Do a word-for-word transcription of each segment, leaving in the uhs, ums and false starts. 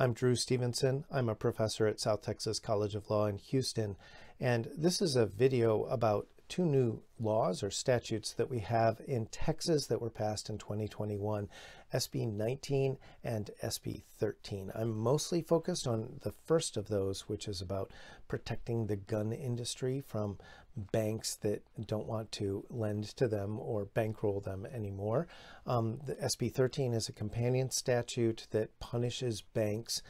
I'm Drew Stevenson. I'm a professor at South Texas College of Law in Houston, and this is a video about two new laws or statutes that we have in Texas that were passed in twenty twenty-one, S B nineteen and S B thirteen. I'm mostly focused on the first of those, which is about protecting the gun industry from banks that don't want to lend to them or bankroll them anymore. Um, the S B thirteen is a companion statute that punishes banks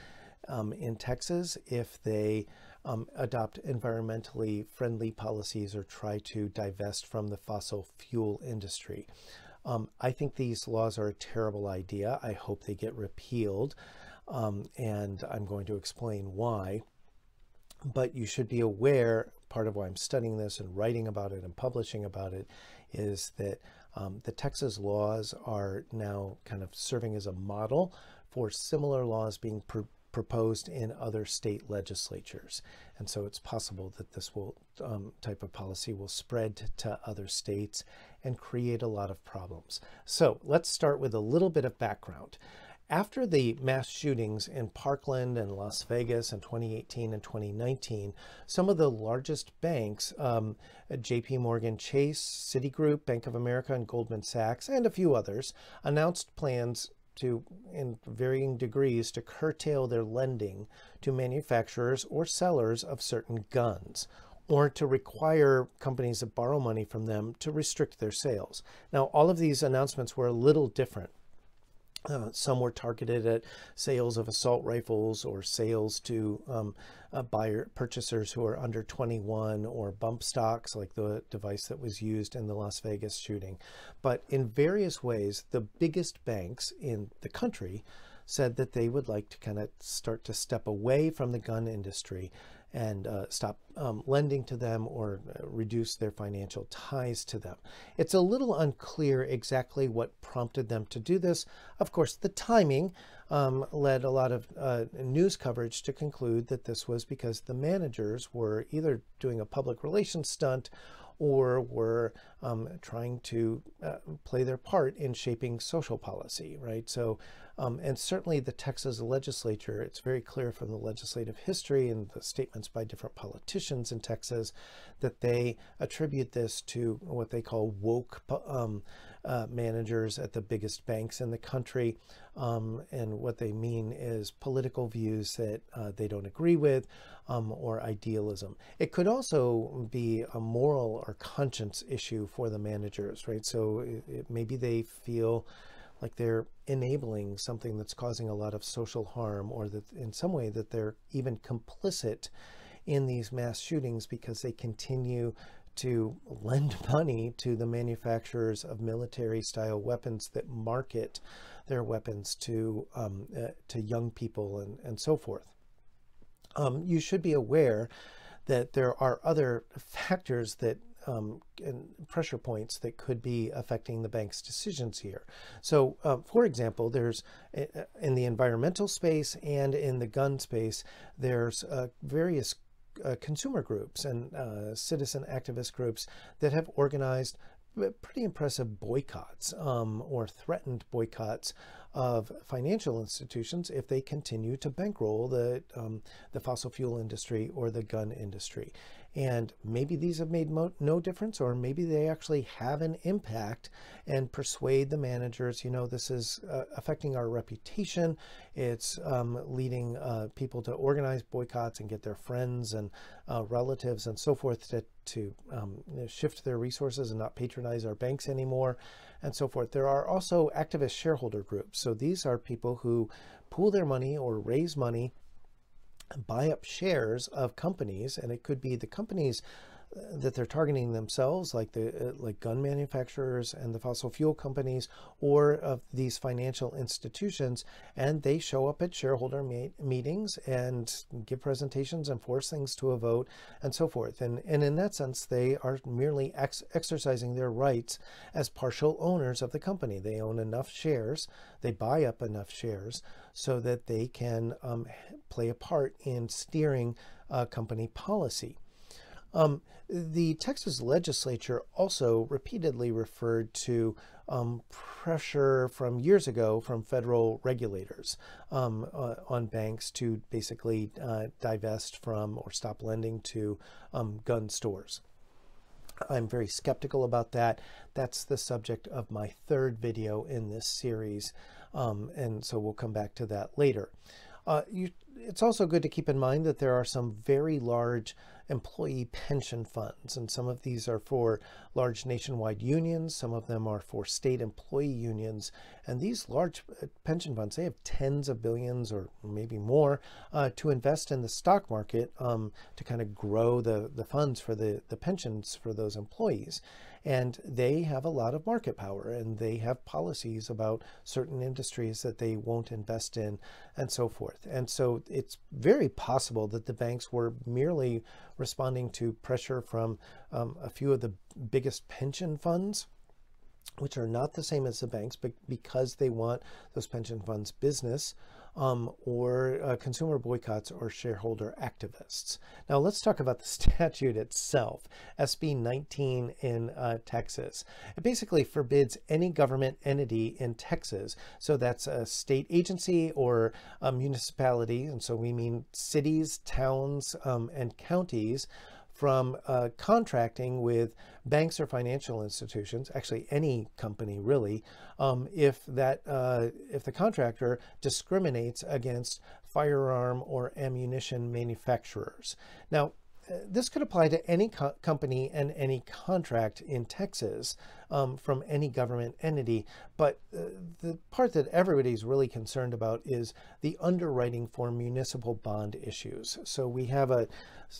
um, in Texas if they Um, adopt environmentally friendly policies or try to divest from the fossil fuel industry. Um, I think these laws are a terrible idea. I hope they get repealed, um, and I'm going to explain why. But you should be aware, part of why I'm studying this and writing about it and publishing about it, is that um, the Texas laws are now kind of serving as a model for similar laws being produced proposed in other state legislatures. And so it's possible that this will, um, type of policy will spread to other states and create a lot of problems. So let's start with a little bit of background. After the mass shootings in Parkland and Las Vegas in twenty eighteen and twenty nineteen, some of the largest banks, um, JPMorgan Chase, Citigroup, Bank of America, and Goldman Sachs, and a few others, announced plans to, in varying degrees, to curtail their lending to manufacturers or sellers of certain guns, or to require companies that borrow money from them to restrict their sales. Now, all of these announcements were a little different. Uh, some were targeted at sales of assault rifles or sales to um, uh, buyer purchasers who are under twenty-one, or bump stocks like the device that was used in the Las Vegas shooting. But in various ways, the biggest banks in the country said that they would like to kind of start to step away from the gun industry and uh, stop um, lending to them or reduce their financial ties to them. It's a little unclear exactly what prompted them to do this. Of course, the timing um, led a lot of uh, news coverage to conclude that this was because the managers were either doing a public relations stunt or were um, trying to uh, play their part in shaping social policy, right? So, um, and certainly the Texas legislature, it's very clear from the legislative history and the statements by different politicians in Texas that they attribute this to what they call woke um, uh, managers at the biggest banks in the country. Um, and what they mean is political views that uh, they don't agree with, um, or idealism. It could also be a moral or conscience issue for the managers, right? So it, it, maybe they feel like they're enabling something that's causing a lot of social harm, or that in some way that they're even complicit in these mass shootings because they continue to lend money to the manufacturers of military-style weapons that market their weapons to um, uh, to young people and, and so forth. Um, you should be aware that there are other factors that um, and pressure points that could be affecting the bank's decisions here. So, uh, for example, there's in the environmental space and in the gun space, there's uh, various Uh, consumer groups and uh, citizen activist groups that have organized pretty impressive boycotts um, or threatened boycotts of financial institutions if they continue to bankroll the, um, the fossil fuel industry or the gun industry. And maybe these have made mo no difference, or maybe they actually have an impact and persuade the managers, you know, this is uh, affecting our reputation. It's um, leading uh, people to organize boycotts and get their friends and uh, relatives and so forth to, to um, shift their resources and not patronize our banks anymore and so forth. There are also activist shareholder groups. So these are people who pool their money or raise money, buy up shares of companies, and it could be the companies that they're targeting themselves, like the like gun manufacturers and the fossil fuel companies, or of these financial institutions, and they show up at shareholder meetings and give presentations and force things to a vote and so forth. And and in that sense, they are merely ex exercising their rights as partial owners of the company. They own enough shares, they buy up enough shares so that they can um, play a part in steering uh, company policy. Um, the Texas legislature also repeatedly referred to um, pressure from years ago from federal regulators um, uh, on banks to basically uh, divest from or stop lending to um, gun stores. I'm very skeptical about that. That's the subject of my third video in this series, um, and so we'll come back to that later. Uh, you, it's also good to keep in mind that there are some very large employee pension funds, and some of these are for large nationwide unions, some of them are for state employee unions, and these large pension funds, they have tens of billions or maybe more uh, to invest in the stock market um, to kind of grow the, the funds for the, the pensions for those employees. And they have a lot of market power, and they have policies about certain industries that they won't invest in and so forth. And so it's very possible that the banks were merely responding to pressure from um, a few of the biggest pension funds, which are not the same as the banks, but because they want those pension funds' business, um, or uh, consumer boycotts or shareholder activists. Now let's talk about the statute itself, S B nineteen in uh, Texas. It basically forbids any government entity in Texas. So that's a state agency or a municipality, and so we mean cities, towns, um, and counties, from uh, contracting with banks or financial institutions, actually any company really, um, if that uh, if the contractor discriminates against firearm or ammunition manufacturers. Now, this could apply to any co company and any contract in Texas um, from any government entity, but uh, the part that everybody's really concerned about is the underwriting for municipal bond issues. So we have a,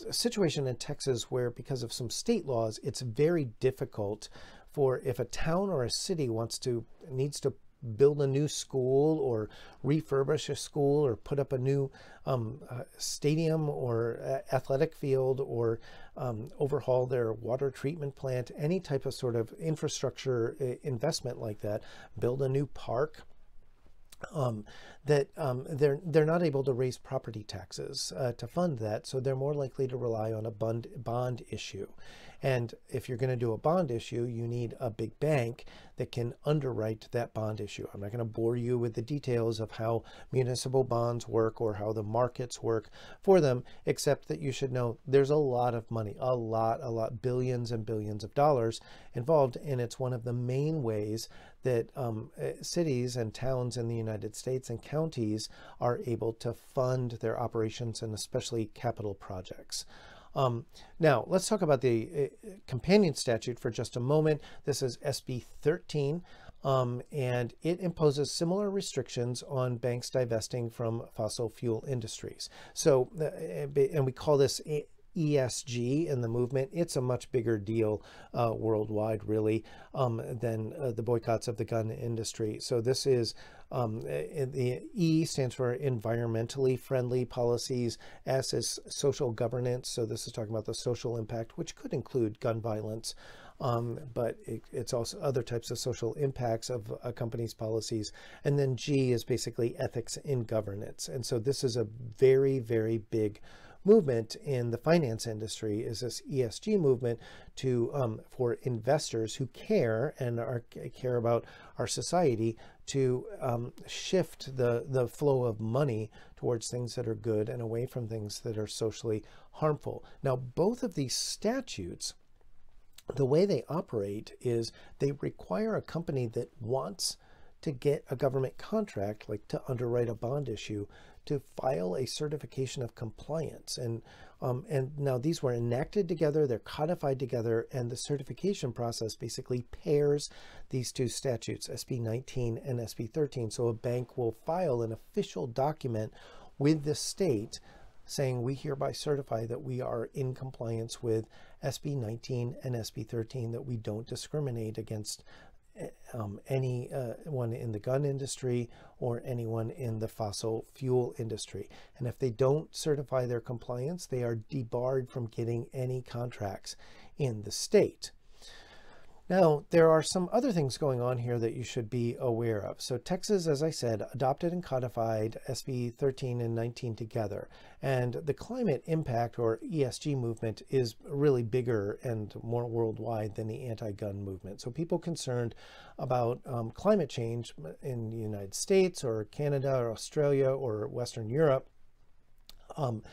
a situation in Texas where, because of some state laws, it's very difficult for, if a town or a city wants to, needs to build a new school or refurbish a school or put up a new um, uh, stadium or uh, athletic field or um, overhaul their water treatment plant, any type of sort of infrastructure uh, investment like that, build a new park, um, that um, they're, they're not able to raise property taxes uh, to fund that. So they're more likely to rely on a bond, bond issue. And if you're going to do a bond issue, you need a big bank that can underwrite that bond issue. I'm not going to bore you with the details of how municipal bonds work or how the markets work for them, except that you should know there's a lot of money, a lot, a lot, billions and billions of dollars involved. And it's one of the main ways that um, cities and towns in the United States and counties are able to fund their operations and especially capital projects. Um, now, let's talk about the uh, companion statute for just a moment. This is S B thirteen, um, and it imposes similar restrictions on banks divesting from fossil fuel industries. So, uh, and we call this E S G in the movement. It's a much bigger deal uh, worldwide, really, um, than uh, the boycotts of the gun industry. So this is Um, the E stands for environmentally friendly policies, S is social governance. So this is talking about the social impact, which could include gun violence, um, but it, it's also other types of social impacts of a company's policies. And then G is basically ethics in governance. And so this is a very, very big movement in the finance industry, is this E S G movement to um, for investors who care and are, care about our society to um, shift the, the flow of money towards things that are good and away from things that are socially harmful. Now, both of these statutes, the way they operate is they require a company that wants to get a government contract, like to underwrite a bond issue, to file a certification of compliance. And um, and now these were enacted together, they're codified together, and the certification process basically pairs these two statutes, S B nineteen and S B thirteen. So a bank will file an official document with the state saying, we hereby certify that we are in compliance with S B nineteen and S B thirteen, that we don't discriminate against Um, any uh, one in the gun industry or anyone in the fossil fuel industry. And if they don't certify their compliance, they are debarred from getting any contracts in the state. Now, there are some other things going on here that you should be aware of. So Texas, as I said, adopted and codified S B thirteen and nineteen together. And the climate impact or E S G movement is really bigger and more worldwide than the anti-gun movement. So people concerned about um, climate change in the United States or Canada or Australia or Western Europe um,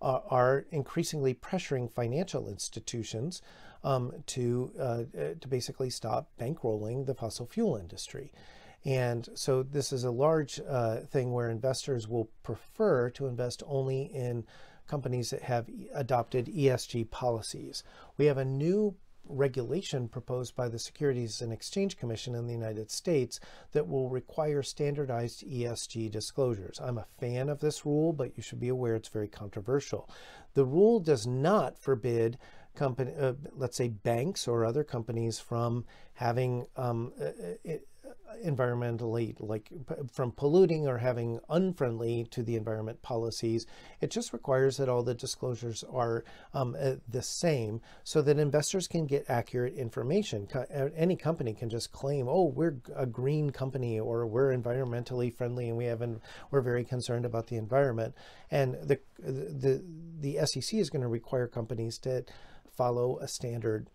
are increasingly pressuring financial institutions Um, to uh, to basically stop bankrolling the fossil fuel industry. And so this is a large uh, thing where investors will prefer to invest only in companies that have adopted E S G policies. We have a new regulation proposed by the Securities and Exchange Commission in the United States that will require standardized E S G disclosures. I'm a fan of this rule, but you should be aware it's very controversial. The rule does not forbid company, uh, let's say banks or other companies from having um, environmentally, like from polluting or having unfriendly to the environment policies. It just requires that all the disclosures are um, uh, the same so that investors can get accurate information. Co- any company can just claim, oh, we're a green company or we're environmentally friendly and we haven't, we're very concerned about the environment. And the, the, the S E C is going to require companies to follow a standard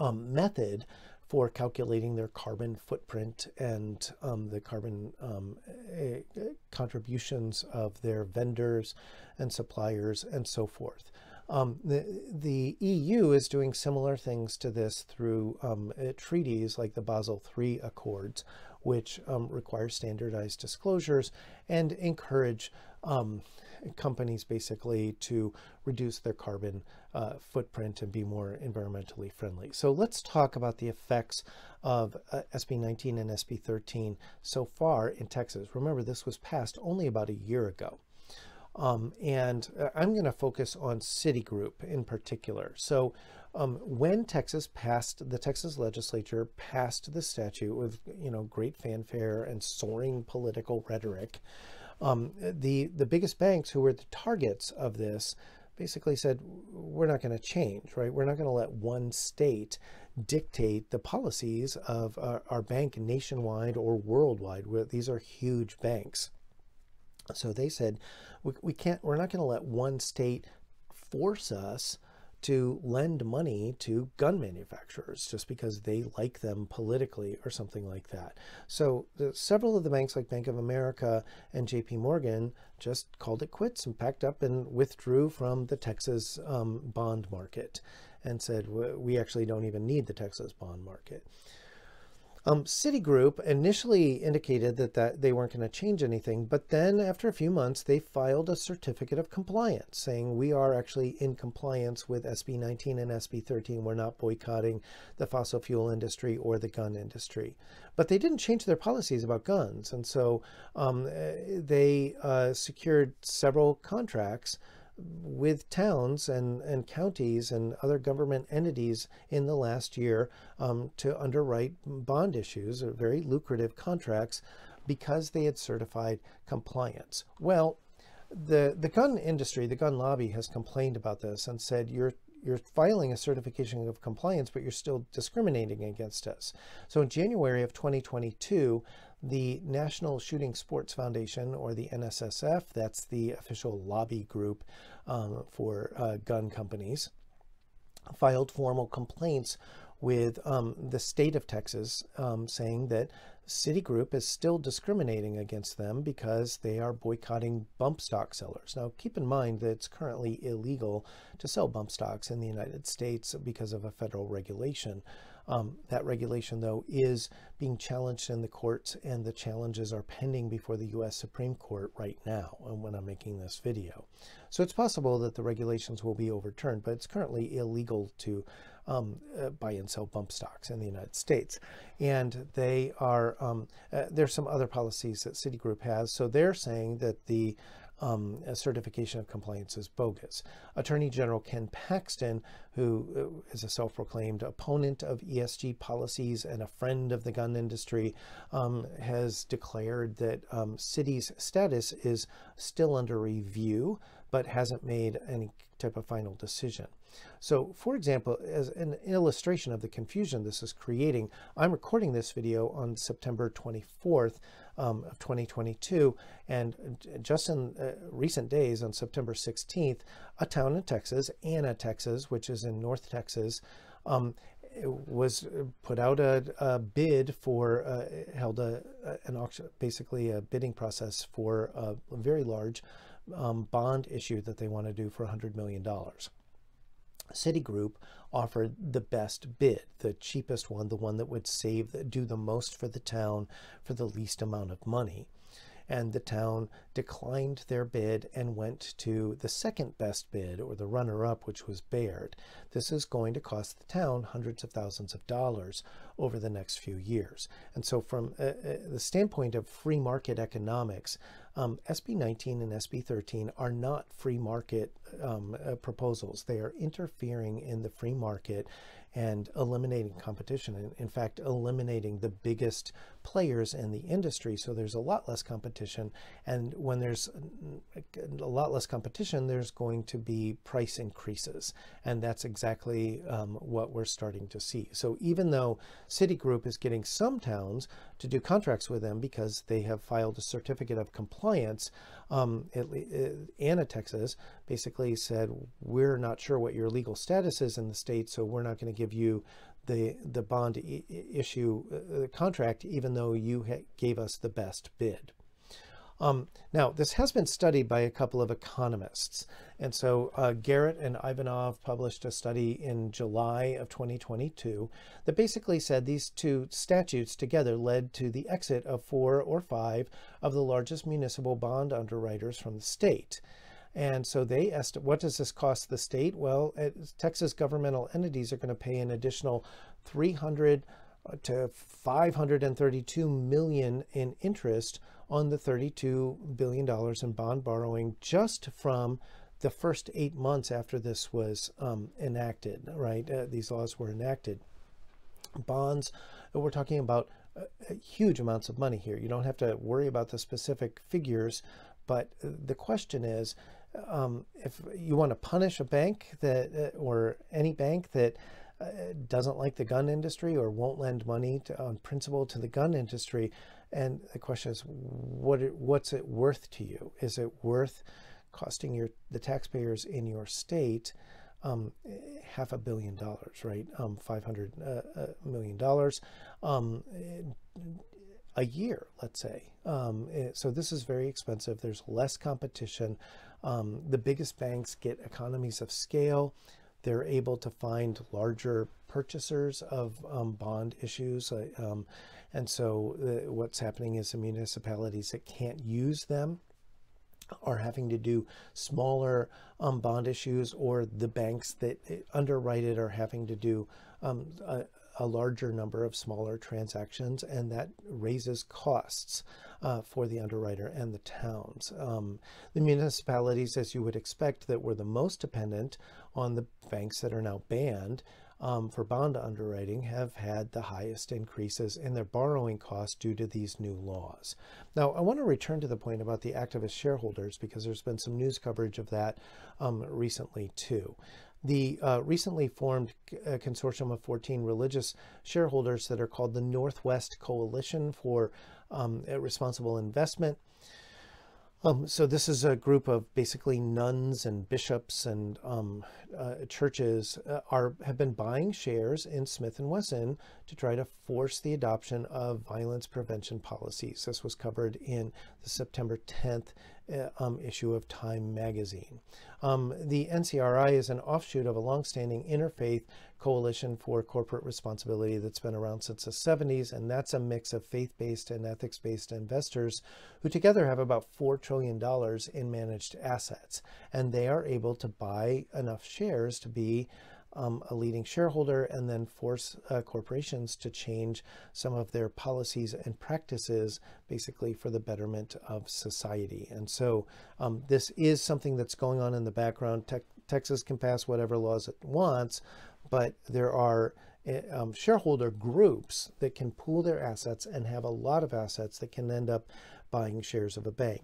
um, method for calculating their carbon footprint and um, the carbon um, uh, contributions of their vendors and suppliers and so forth. Um, the, the E U is doing similar things to this through um, uh, treaties like the Basel three Accords, which um, require standardized disclosures and encourage um, companies basically to reduce their carbon uh, footprint and be more environmentally friendly. So let's talk about the effects of uh, S B nineteen and S B thirteen so far in Texas. Remember, this was passed only about a year ago. Um, and I'm going to focus on Citigroup in particular. So um, when Texas passed, the Texas legislature passed the statute with, you know, great fanfare and soaring political rhetoric, um, the, the biggest banks who were the targets of this basically said, we're not going to change, right? We're not going to let one state dictate the policies of our, our bank nationwide or worldwide, where these are huge banks. So they said, we, we can't, we're not going to let one state force us to lend money to gun manufacturers just because they like them politically or something like that. So the, several of the banks like Bank of America and J P Morgan just called it quits and packed up and withdrew from the Texas um, bond market and said, we actually don't even need the Texas bond market. Um, Citigroup initially indicated that, that they weren't going to change anything, but then after a few months, they filed a certificate of compliance saying we are actually in compliance with S B nineteen and S B thirteen. We're not boycotting the fossil fuel industry or the gun industry. But they didn't change their policies about guns. And so um, they uh, secured several contracts with towns and, and counties and other government entities in the last year um, to underwrite bond issues, or very lucrative contracts, because they had certified compliance. Well, the, the gun industry, the gun lobby has complained about this and said, you're You're filing a certification of compliance, but you're still discriminating against us. So in January of twenty twenty-two, the National Shooting Sports Foundation, or the N S S F, that's the official lobby group um, for uh, gun companies, filed formal complaints with um, the state of Texas um, saying that Citigroup is still discriminating against them because they are boycotting bump stock sellers. Now, keep in mind that it's currently illegal to sell bump stocks in the United States because of a federal regulation. Um, that regulation, though, is being challenged in the courts, and the challenges are pending before the U S Supreme Court right now when I'm making this video. So it's possible that the regulations will be overturned, but it's currently illegal to Um, uh, buy and sell bump stocks in the United States. And they are, um, uh, there's some other policies that Citigroup has. So they're saying that the um, certification of compliance is bogus. Attorney General Ken Paxton, who is a self-proclaimed opponent of E S G policies and a friend of the gun industry, um, has declared that um, Citi's status is still under review, but hasn't made any type of final decision. So for example, as an illustration of the confusion this is creating, I'm recording this video on September twenty-fourth um, of twenty twenty-two, and just in uh, recent days, on September sixteenth, a town in Texas, Anna, Texas, which is in North Texas, um, was put out a, a bid for, uh, held a, an auction, basically a bidding process for a very large um, bond issue that they want to do for one hundred million dollars. Citigroup offered the best bid, the cheapest one, the one that would save, do the most for the town for the least amount of money. And the town declined their bid and went to the second best bid, or the runner-up, which was Baird. This is going to cost the town hundreds of thousands of dollars over the next few years. And so from uh, uh, the standpoint of free market economics, um, S B nineteen and S B thirteen are not free market um, uh, proposals. They are interfering in the free market and eliminating competition, and in fact eliminating the biggest players in the industry, so there's a lot less competition. And when there's a lot less competition, there's going to be price increases, and that's exactly um, what we're starting to see. So even though Citigroup is getting some towns to do contracts with them because they have filed a certificate of compliance, um, at least Anna, Texas, basically said, we're not sure what your legal status is in the state, so we're not going to give you the the bond I issue uh, contract, even though you ha gave us the best bid. Um, now, this has been studied by a couple of economists. And so uh, Garrett and Ivanov published a study in July of twenty twenty-two that basically said these two statutes together led to the exit of four or five of the largest municipal bond underwriters from the state. And so they asked, what does this cost the state? Well, Texas governmental entities are going to pay an additional three hundred to five hundred thirty-two million dollars in interest on the thirty-two billion dollars in bond borrowing just from the first eight months after this was um, enacted, right? Uh, these laws were enacted. Bonds, we're talking about uh, huge amounts of money here. You don't have to worry about the specific figures, but the question is, um, if you want to punish a bank that, uh, or any bank that uh, doesn't like the gun industry or won't lend money to, on principle to the gun industry, and the question is, what it, what's it worth to you? Is it worth costing your the taxpayers in your state um, half a billion dollars, right? Um, five hundred uh, million dollars. Um, a year, let's say. Um, so this is very expensive. There's less competition. Um, the biggest banks get economies of scale. They're able to find larger purchasers of um, bond issues. Uh, um, and so uh, what's happening is the municipalities that can't use them are having to do smaller um, bond issues, or the banks that underwrite it are having to do um, a, a larger number of smaller transactions, and that raises costs uh, for the underwriter and the towns. Um, the municipalities, as you would expect, that were the most dependent on the banks that are now banned um, for bond underwriting have had the highest increases in their borrowing costs due to these new laws. Now, I want to return to the point about the activist shareholders, because there's been some news coverage of that um, recently too. The uh, recently formed uh, consortium of fourteen religious shareholders that are called the Northwest Coalition for um, Responsible Investment. Um, so this is a group of basically nuns and bishops and um, uh, churches uh, are have been buying shares in Smith and Wesson to try to force the adoption of violence prevention policies. This was covered in the September tenth uh, um, issue of Time magazine. Um, the N C R I is an offshoot of a longstanding interfaith coalition for corporate responsibility that's been around since the seventies, and that's a mix of faith-based and ethics-based investors who together have about four trillion dollars in managed assets, and they are able to buy enough shares to be um, a leading shareholder and then force uh, corporations to change some of their policies and practices, basically for the betterment of society. And so um, this is something that's going on in the background. Te- Texas can pass whatever laws it wants, but there are um, shareholder groups that can pool their assets and have a lot of assets that can end up buying shares of a bank.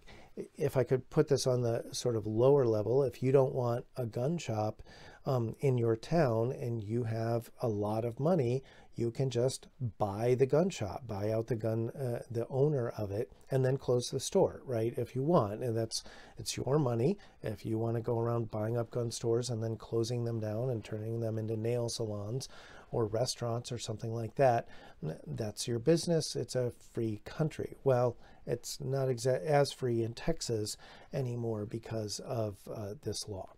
If I could put this on the sort of lower level, if you don't want a gun shop um, in your town and you have a lot of money, you can just buy the gun shop, buy out the gun, uh, the owner of it, and then close the store, right? If you want, and that's, it's your money. If you want to go around buying up gun stores and then closing them down and turning them into nail salons or restaurants or something like that, that's your business. It's a free country. Well, it's not exa- as free in Texas anymore because of uh, this law.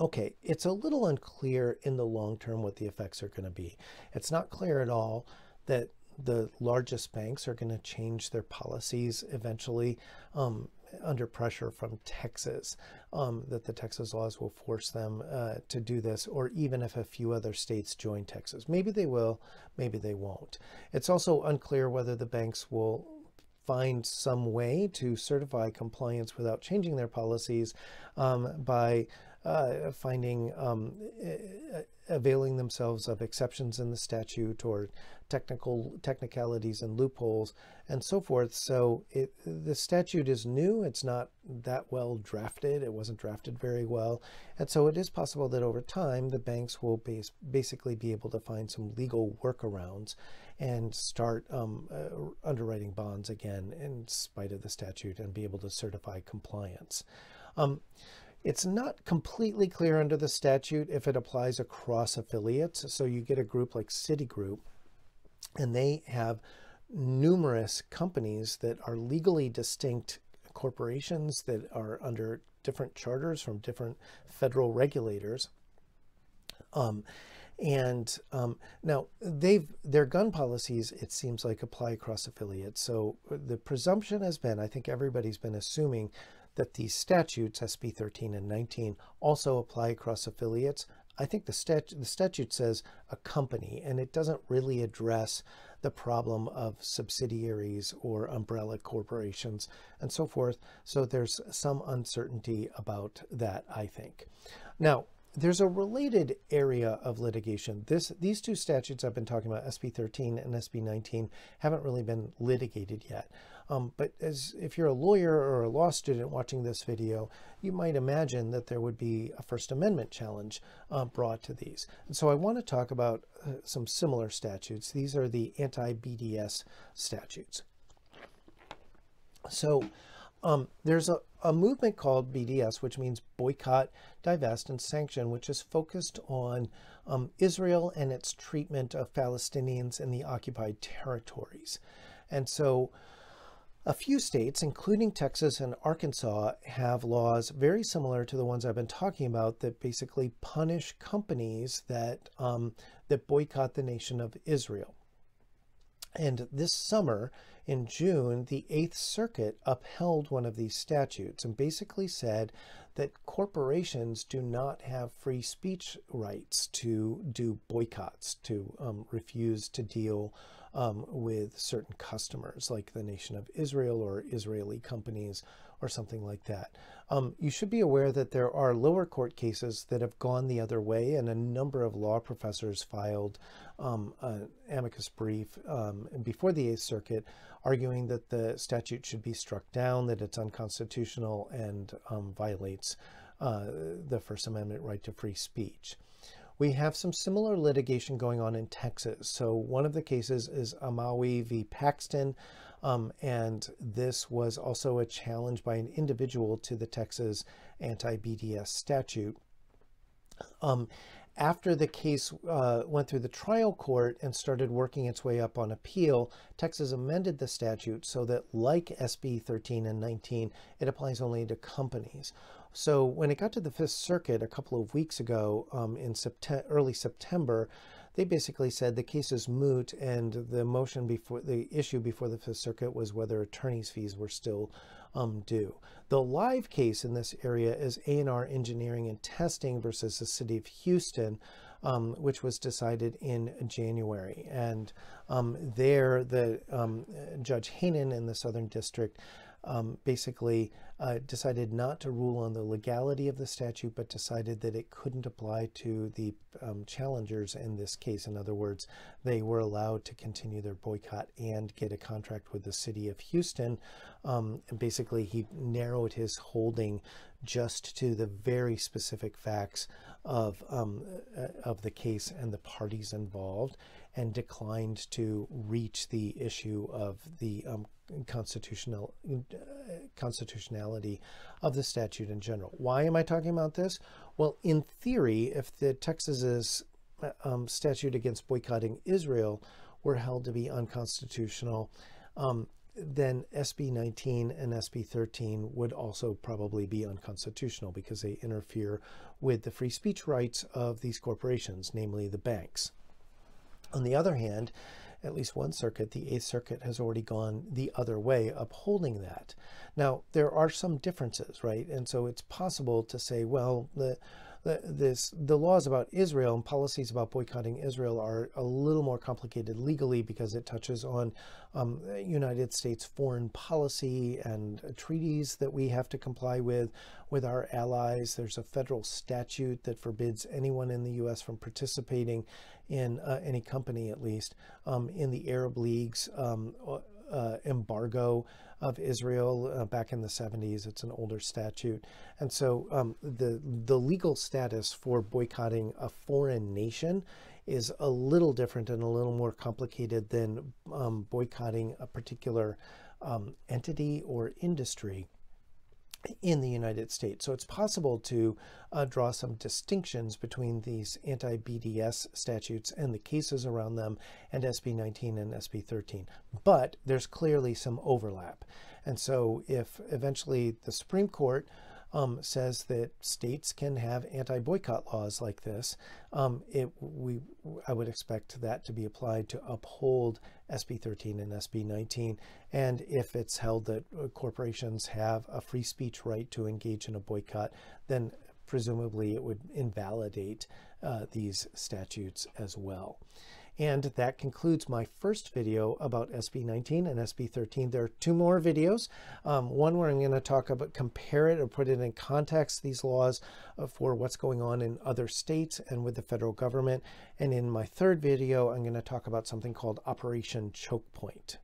Okay, it's a little unclear in the long term what the effects are going to be. It's not clear at all that the largest banks are going to change their policies eventually um, under pressure from Texas, um, that the Texas laws will force them uh, to do this, or even if a few other states join Texas. Maybe they will, maybe they won't. It's also unclear whether the banks will find some way to certify compliance without changing their policies um, by Uh, finding, um, availing themselves of exceptions in the statute or technical technicalities and loopholes and so forth. So it, the statute is new. It's not that well drafted. It wasn't drafted very well. And so it is possible that over time, the banks will base, basically be able to find some legal workarounds and start um, uh, underwriting bonds again in spite of the statute and be able to certify compliance. Um, It's not completely clear under the statute if it applies across affiliates. So you get a group like Citigroup, and they have numerous companies that are legally distinct corporations that are under different charters from different federal regulators. Um, and um, now they've their gun policies, it seems like, apply across affiliates. So the presumption has been, I think everybody's been assuming, that these statutes, S B thirteen and nineteen, also apply across affiliates. I think the, statu the statute says a company, and it doesn't really address the problem of subsidiaries or umbrella corporations and so forth. So there's some uncertainty about that, I think. Now, there's a related area of litigation. This, these two statutes I've been talking about, S B thirteen and S B nineteen, haven't really been litigated yet. Um, but as if you're a lawyer or a law student watching this video, you might imagine that there would be a First Amendment challenge uh, brought to these. And so I want to talk about uh, some similar statutes. These are the anti-B D S statutes. So um, there's a, a movement called B D S, which means boycott, divest, and sanction, which is focused on um, Israel and its treatment of Palestinians in the occupied territories. And so a few states, including Texas and Arkansas, have laws very similar to the ones I've been talking about that basically punish companies that, um, that boycott the nation of Israel. And this summer, in June, the Eighth Circuit upheld one of these statutes and basically said that corporations do not have free speech rights to do boycotts, to um, refuse to deal Um, with certain customers like the nation of Israel or Israeli companies or something like that. Um, you should be aware that there are lower court cases that have gone the other way, and a number of law professors filed um, an amicus brief um, before the Eighth Circuit arguing that the statute should be struck down, that it's unconstitutional and um, violates uh, the First Amendment right to free speech. We have some similar litigation going on in Texas. So one of the cases is Amawi v. Paxton, um, and this was also a challenge by an individual to the Texas anti-B D S statute. Um, after the case uh, went through the trial court and started working its way up on appeal, Texas amended the statute so that, like S B thirteen and nineteen, it applies only to companies. So when it got to the Fifth Circuit a couple of weeks ago, um, in September, early September, they basically said the case is moot, and the motion before the issue before the Fifth Circuit was whether attorney's fees were still um, due. The live case in this area is A and R Engineering and Testing versus the City of Houston, um, which was decided in January. And um, there, the um, Judge Hanen in the Southern District um, basically uh, decided not to rule on the legality of the statute, but decided that it couldn't apply to the um, challengers in this case. In other words, they were allowed to continue their boycott and get a contract with the city of Houston. Um, and basically, he narrowed his holding just to the very specific facts of, um, of the case and the parties involved, and declined to reach the issue of the um, constitutional uh, constitutionality of the statute in general. Why am I talking about this? Well, in theory, if the Texas's um, statute against boycotting Israel were held to be unconstitutional, um, then S B nineteen and S B thirteen would also probably be unconstitutional because they interfere with the free speech rights of these corporations, namely the banks. On the other hand, at least one circuit, the Eighth Circuit, has already gone the other way, upholding that. Now, there are some differences, right? And so it's possible to say, well, the The, this, the laws about Israel and policies about boycotting Israel are a little more complicated legally because it touches on um, United States foreign policy and uh, treaties that we have to comply with, with our allies. There's a federal statute that forbids anyone in the U S from participating in uh, any company, at least, um, in the Arab League's um, uh, embargo of Israel uh, back in the seventies. It's an older statute. And so um, the, the legal status for boycotting a foreign nation is a little different and a little more complicated than um, boycotting a particular um, entity or industry in the United States. So it's possible to uh, draw some distinctions between these anti-B D S statutes and the cases around them and S B nineteen and S B thirteen. But there's clearly some overlap. And so if eventually the Supreme Court um, says that states can have anti-boycott laws like this, um, it, we, I would expect that to be applied to uphold S B thirteen and S B nineteen. And if it's held that corporations have a free speech right to engage in a boycott, then presumably it would invalidate uh, these statutes as well. And that concludes my first video about S B nineteen and S B thirteen. There are two more videos. Um, one where I'm going to talk about, compare it or put it in context, these laws uh, for what's going on in other states and with the federal government. And in my third video, I'm going to talk about something called Operation Choke Point.